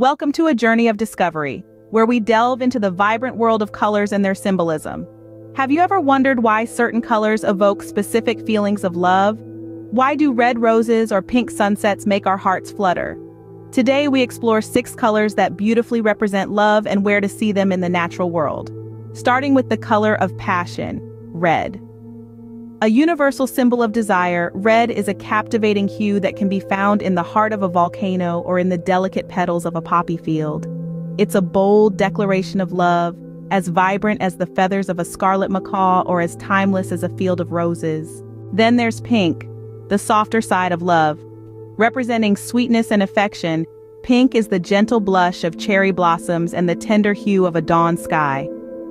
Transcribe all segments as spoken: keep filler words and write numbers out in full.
Welcome to a journey of discovery, where we delve into the vibrant world of colors and their symbolism. Have you ever wondered why certain colors evoke specific feelings of love? Why do red roses or pink sunsets make our hearts flutter? Today we explore six colors that beautifully represent love and where to see them in the natural world. Starting with the color of passion, red. A universal symbol of desire, red is a captivating hue that can be found in the heart of a volcano or in the delicate petals of a poppy field. It's a bold declaration of love, as vibrant as the feathers of a scarlet macaw or as timeless as a field of roses. Then there's pink, the softer side of love. Representing sweetness and affection, pink is the gentle blush of cherry blossoms and the tender hue of a dawn sky.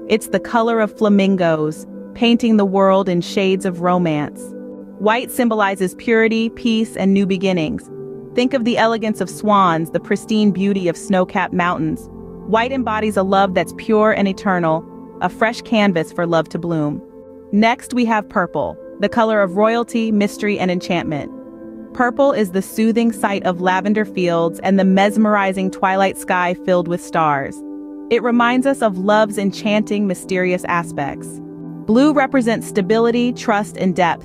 It's the color of flamingos, painting the world in shades of romance. White symbolizes purity, peace, and new beginnings. Think of the elegance of swans, the pristine beauty of snow-capped mountains. White embodies a love that's pure and eternal, a fresh canvas for love to bloom. Next, we have purple, the color of royalty, mystery, and enchantment. Purple is the soothing sight of lavender fields and the mesmerizing twilight sky filled with stars. It reminds us of love's enchanting, mysterious aspects. Blue represents stability, trust, and depth.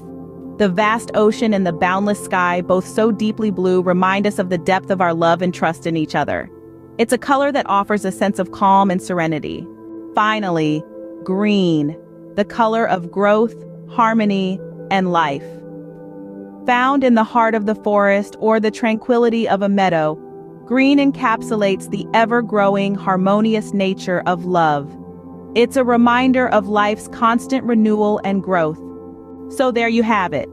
The vast ocean and the boundless sky, both so deeply blue, remind us of the depth of our love and trust in each other. It's a color that offers a sense of calm and serenity. Finally, green, the color of growth, harmony, and life. Found in the heart of the forest or the tranquility of a meadow, green encapsulates the ever-growing, harmonious nature of love. It's a reminder of life's constant renewal and growth. So there you have it.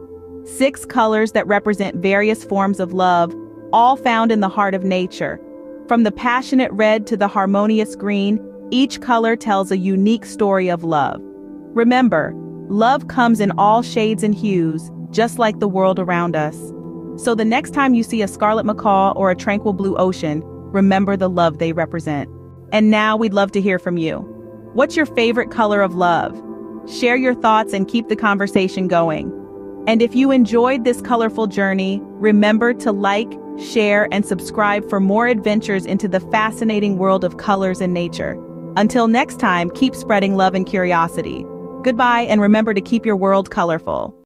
Six colors that represent various forms of love, all found in the heart of nature. From the passionate red to the harmonious green, each color tells a unique story of love. Remember, love comes in all shades and hues, just like the world around us. So the next time you see a scarlet macaw or a tranquil blue ocean, remember the love they represent. And now we'd love to hear from you. What's your favorite color of love? Share your thoughts and keep the conversation going. And if you enjoyed this colorful journey, remember to like, share, and subscribe for more adventures into the fascinating world of colors and nature. Until next time, keep spreading love and curiosity. Goodbye, and remember to keep your world colorful.